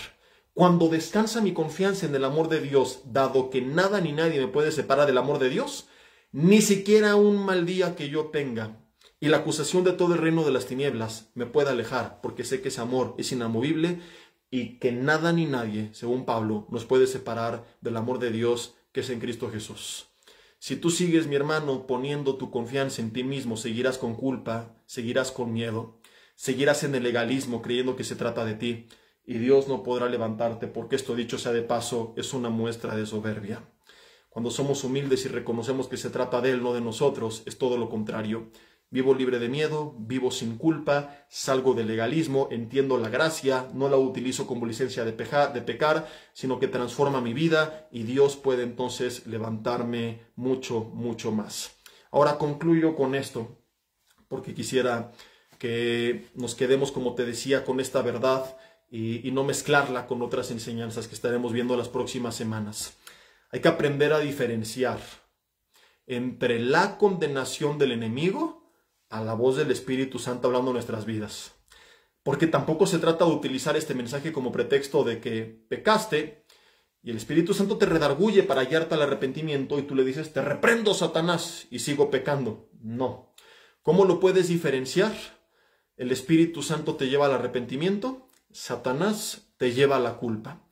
Cuando descansa mi confianza en el amor de Dios, dado que nada ni nadie me puede separar del amor de Dios, ni siquiera un mal día que yo tenga y la acusación de todo el reino de las tinieblas me puede alejar, porque sé que ese amor es inamovible y que nada ni nadie, según Pablo, nos puede separar del amor de Dios que es en Cristo Jesús. Si tú sigues, mi hermano, poniendo tu confianza en ti mismo, seguirás con culpa, seguirás con miedo. Seguirás en el legalismo creyendo que se trata de ti y Dios no podrá levantarte, porque esto, dicho sea de paso, es una muestra de soberbia. Cuando somos humildes y reconocemos que se trata de Él, no de nosotros, es todo lo contrario. Vivo libre de miedo, vivo sin culpa, salgo del legalismo, entiendo la gracia, no la utilizo como licencia de pecar, sino que transforma mi vida y Dios puede entonces levantarme mucho más. Ahora concluyo con esto porque quisiera que nos quedemos, como te decía, con esta verdad y no mezclarla con otras enseñanzas que estaremos viendo las próximas semanas. Hay que aprender a diferenciar entre la condenación del enemigo a la voz del Espíritu Santo hablando en nuestras vidas. Porque tampoco se trata de utilizar este mensaje como pretexto de que pecaste Y el Espíritu Santo te redarguye para guiarte al arrepentimiento y tú le dices, te reprendo, Satanás, y sigo pecando. No. ¿Cómo lo puedes diferenciar? El Espíritu Santo te lleva al arrepentimiento, Satanás te lleva a la culpa.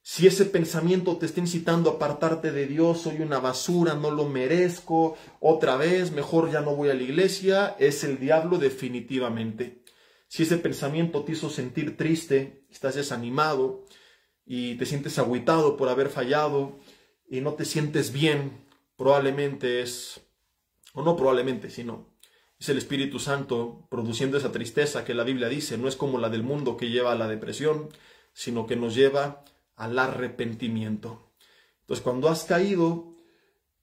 Si ese pensamiento te está incitando a apartarte de Dios, soy una basura, no lo merezco, otra vez, mejor ya no voy a la iglesia, es el diablo definitivamente. Si ese pensamiento te hizo sentir triste, estás desanimado y te sientes agüitado por haber fallado y no te sientes bien, probablemente es, o no probablemente, sino es el Espíritu Santo produciendo esa tristeza que la Biblia dice, no es como la del mundo que lleva a la depresión, sino que nos lleva al arrepentimiento. Entonces, cuando has caído,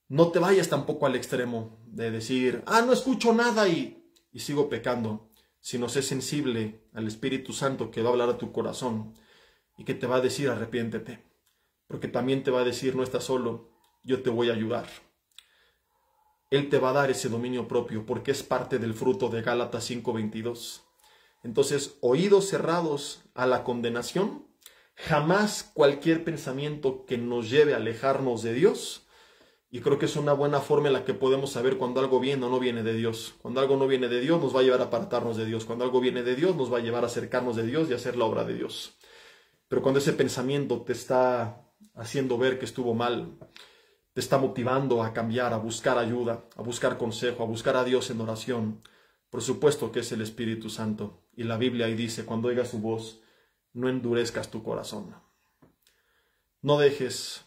no te vayas tampoco al extremo de decir, no escucho nada y sigo pecando, sino sé sensible al Espíritu Santo que va a hablar a tu corazón y que te va a decir, arrepiéntete, porque también te va a decir, no estás solo, yo te voy a ayudar. Él te va a dar ese dominio propio, porque es parte del fruto de Gálatas 5:22. Entonces, oídos cerrados a la condenación, jamás cualquier pensamiento que nos lleve a alejarnos de Dios. Y creo que es una buena forma en la que podemos saber cuando algo viene o no viene de Dios. Cuando algo no viene de Dios nos va a llevar a apartarnos de Dios. Cuando algo viene de Dios nos va a llevar a acercarnos de Dios y a hacer la obra de Dios. Pero cuando ese pensamiento te está haciendo ver que estuvo mal, te está motivando a cambiar, a buscar ayuda, a buscar consejo, a buscar a Dios en oración, por supuesto que es el Espíritu Santo. Y la Biblia ahí dice, cuando oigas su voz, no endurezcas tu corazón. No dejes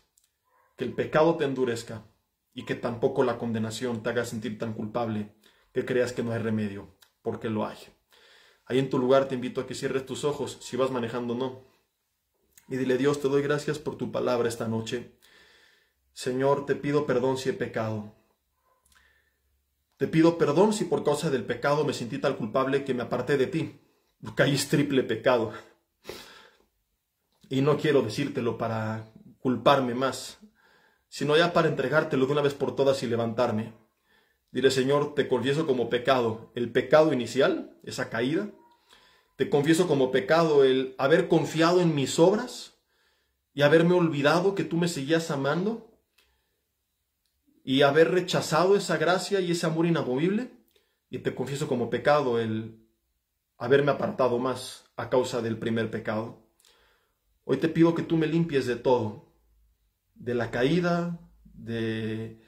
que el pecado te endurezca y que tampoco la condenación te haga sentir tan culpable que creas que no hay remedio, porque lo hay. Ahí en tu lugar te invito a que cierres tus ojos, si vas manejando no, y dile, Dios, te doy gracias por tu palabra esta noche. Señor, te pido perdón si he pecado. Te pido perdón si por causa del pecado me sentí tan culpable que me aparté de ti, porque ahí es triple pecado. Y no quiero decírtelo para culparme más, sino ya para entregártelo de una vez por todas y levantarme. Dile, Señor, te confieso como pecado el pecado inicial, esa caída. Te confieso como pecado el haber confiado en mis obras y haberme olvidado que tú me seguías amando y haber rechazado esa gracia y ese amor inamovible. Y te confieso como pecado el haberme apartado más a causa del primer pecado. Hoy te pido que tú me limpies de todo, de la caída, de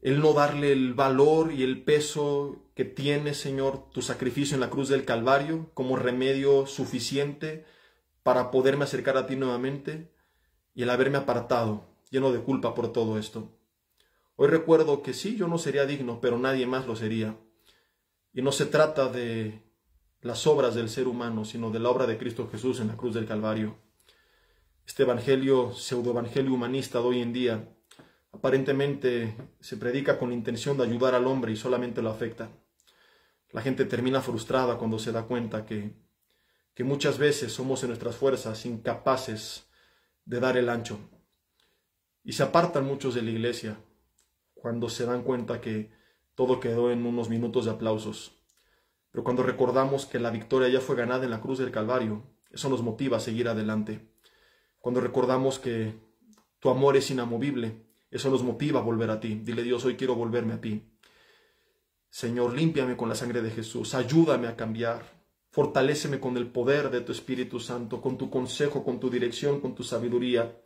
el no darle el valor y el peso que tiene, Señor, tu sacrificio en la cruz del Calvario como remedio suficiente para poderme acercar a ti nuevamente, y el haberme apartado, lleno de culpa por todo esto. Hoy recuerdo que sí, yo no sería digno, pero nadie más lo sería. Y no se trata de las obras del ser humano, sino de la obra de Cristo Jesús en la cruz del Calvario. Este evangelio, pseudoevangelio humanista de hoy en día, aparentemente se predica con la intención de ayudar al hombre y solamente lo afecta. La gente termina frustrada cuando se da cuenta que muchas veces somos en nuestras fuerzas incapaces de dar el ancho. Y se apartan muchos de la iglesia cuando se dan cuenta que todo quedó en unos minutos de aplausos. Pero cuando recordamos que la victoria ya fue ganada en la cruz del Calvario, eso nos motiva a seguir adelante. Cuando recordamos que tu amor es inamovible, eso nos motiva a volver a ti. Dile, Dios, hoy quiero volverme a ti. Señor, límpiame con la sangre de Jesús, ayúdame a cambiar, fortaléceme con el poder de tu Espíritu Santo, con tu consejo, con tu dirección, con tu sabiduría.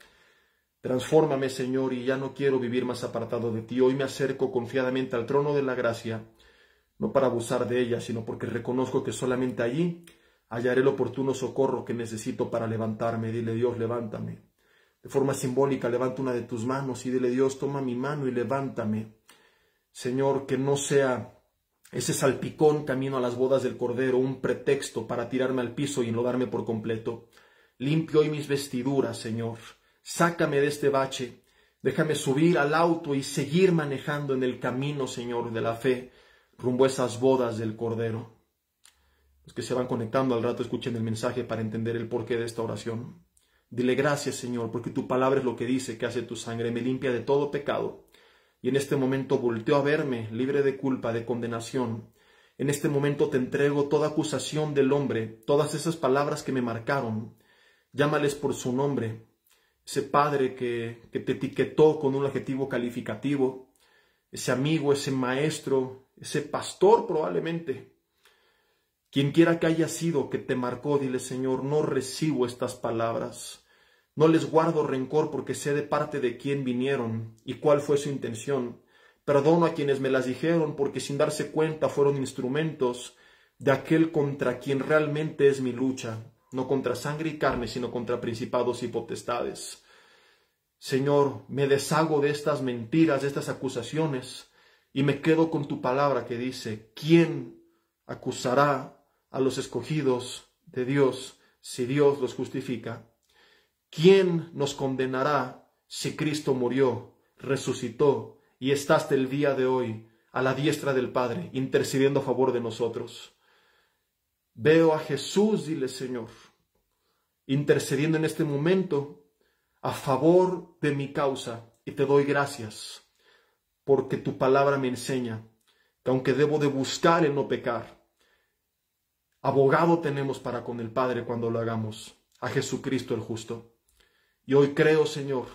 Transfórmame, Señor, y ya no quiero vivir más apartado de ti. Hoy me acerco confiadamente al trono de la gracia, no para abusar de ella, sino porque reconozco que solamente allí hallaré el oportuno socorro que necesito para levantarme. Dile, Dios, levántame. De forma simbólica, levanta una de tus manos y dile, Dios, toma mi mano y levántame. Señor, que no sea ese salpicón camino a las bodas del Cordero un pretexto para tirarme al piso y enlodarme por completo. Limpio hoy mis vestiduras, Señor. Sácame de este bache. Déjame subir al auto y seguir manejando en el camino, Señor, de la fe, rumbo a esas bodas del Cordero. Los que se van conectando al rato escuchen el mensaje para entender el porqué de esta oración. Dile, gracias, Señor, porque tu palabra es lo que dice que hace tu sangre, me limpia de todo pecado. Y en este momento volteo a verme libre de culpa, de condenación. En este momento te entrego toda acusación del hombre, todas esas palabras que me marcaron. Llámales por su nombre. ese padre que te etiquetó con un adjetivo calificativo, ese amigo, ese maestro, ese pastor probablemente, quien quiera que haya sido que te marcó, dile: Señor, no recibo estas palabras, no les guardo rencor porque sé de parte de quién vinieron y cuál fue su intención. Perdono a quienes me las dijeron porque sin darse cuenta fueron instrumentos de aquel contra quien realmente es mi lucha, no contra sangre y carne, sino contra principados y potestades. Señor, me deshago de estas mentiras, de estas acusaciones, y me quedo con tu palabra que dice: ¿quién acusará a los escogidos de Dios si Dios los justifica? ¿Quién nos condenará si Cristo murió, resucitó y está hasta el día de hoy a la diestra del Padre, intercediendo a favor de nosotros? Veo a Jesús, dile: Señor, intercediendo en este momento a favor de mi causa, y te doy gracias, porque tu palabra me enseña que aunque debo de buscar el no pecar, abogado tenemos para con el Padre cuando lo hagamos, a Jesucristo el justo. Y hoy creo, Señor,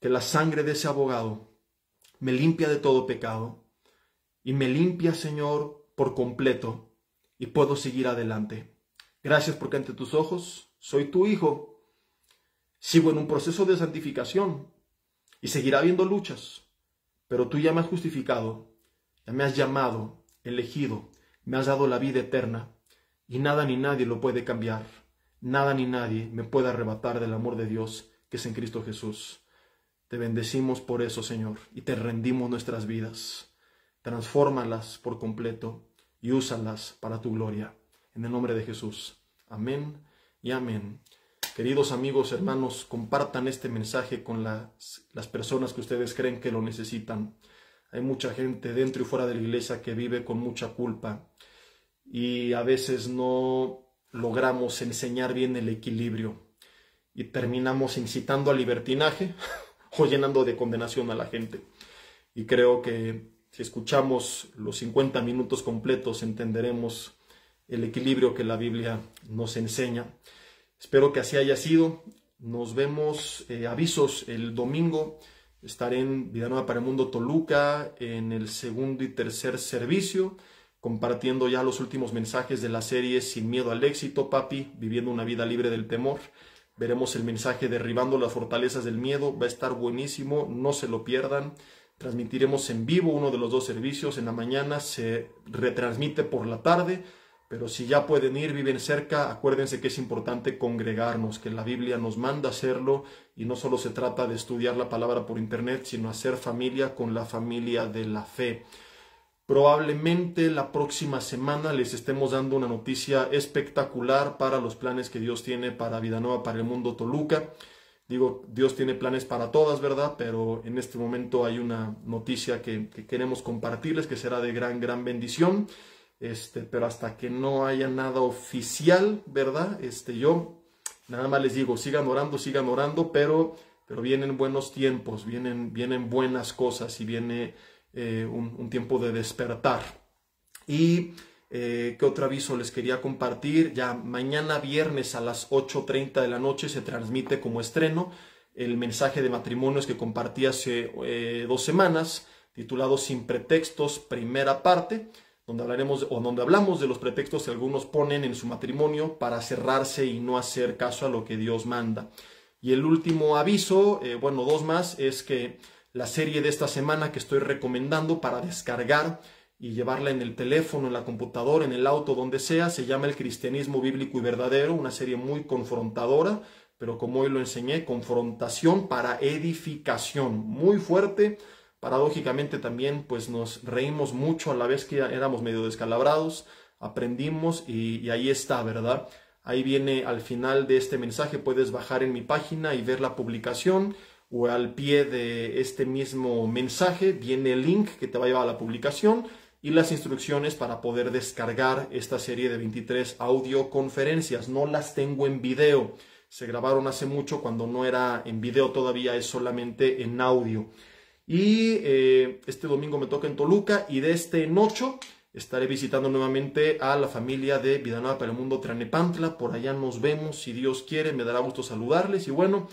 que la sangre de ese abogado me limpia de todo pecado, y me limpia, Señor, por completo, y puedo seguir adelante. Gracias porque ante tus ojos soy tu hijo. Sigo en un proceso de santificación y seguirá habiendo luchas, pero tú ya me has justificado, ya me has llamado, elegido, me has dado la vida eterna, y nada ni nadie lo puede cambiar. Nada ni nadie me puede arrebatar del amor de Dios que es en Cristo Jesús. Te bendecimos por eso, Señor, y te rendimos nuestras vidas. Transfórmalas por completo y úsalas para tu gloria. En el nombre de Jesús. Amén y amén. Queridos amigos, hermanos, compartan este mensaje con las personas que ustedes creen que lo necesitan. Hay mucha gente dentro y fuera de la iglesia que vive con mucha culpa, y a veces no logramos enseñar bien el equilibrio y terminamos incitando al libertinaje o llenando de condenación a la gente. Y creo que si escuchamos los 50 minutos completos, entenderemos el equilibrio que la Biblia nos enseña. Espero que así haya sido. Nos vemos, avisos, el domingo estaré en Vida Nueva para el Mundo Toluca, en el segundo y tercer servicio, compartiendo ya los últimos mensajes de la serie Sin Miedo al Éxito, Papi, viviendo una vida libre del temor. Veremos el mensaje Derribando las Fortalezas del Miedo. Va a estar buenísimo, no se lo pierdan. Transmitiremos en vivo uno de los dos servicios. En la mañana se retransmite por la tarde, pero si ya pueden ir, viven cerca, acuérdense que es importante congregarnos, que la Biblia nos manda hacerlo, y no solo se trata de estudiar la palabra por internet, sino hacer familia con la familia de la fe. Probablemente la próxima semana les estemos dando una noticia espectacular para los planes que Dios tiene para Vida Nueva para el Mundo Toluca. Digo, Dios tiene planes para todas, ¿verdad? Pero en este momento hay una noticia que queremos compartirles, que será de gran bendición. Pero hasta que no haya nada oficial, ¿verdad? Yo nada más les digo, sigan orando, pero vienen buenos tiempos, vienen buenas cosas, y viene un tiempo de despertar. Y ¿qué otro aviso les quería compartir? Ya mañana viernes a las 8:30 de la noche se transmite como estreno el mensaje de matrimonios que compartí hace 2 semanas, titulado Sin Pretextos, primera parte, donde hablamos de los pretextos que algunos ponen en su matrimonio para cerrarse y no hacer caso a lo que Dios manda. Y el último aviso, bueno, 2 más, es que la serie de esta semana que estoy recomendando para descargar y llevarla en el teléfono, en la computadora, en el auto, donde sea, se llama El Cristianismo Bíblico y Verdadero, una serie muy confrontadora, pero como hoy lo enseñé, confrontación para edificación, muy fuerte. Paradójicamente también, pues nos reímos mucho a la vez que éramos medio descalabrados, aprendimos, y ahí está, ¿verdad? Ahí viene al final de este mensaje, puedes bajar en mi página y ver la publicación, o al pie de este mismo mensaje viene el link que te va a llevar a la publicación, y las instrucciones para poder descargar esta serie de 23 audioconferencias. No las tengo en video, se grabaron hace mucho cuando no era en video todavía, es solamente en audio. Y este domingo me toca en Toluca, y desde en 8 estaré visitando nuevamente a la familia de Vida Nueva para el Mundo Tlanepantla. Por allá nos vemos, si Dios quiere, me dará gusto saludarles, y bueno,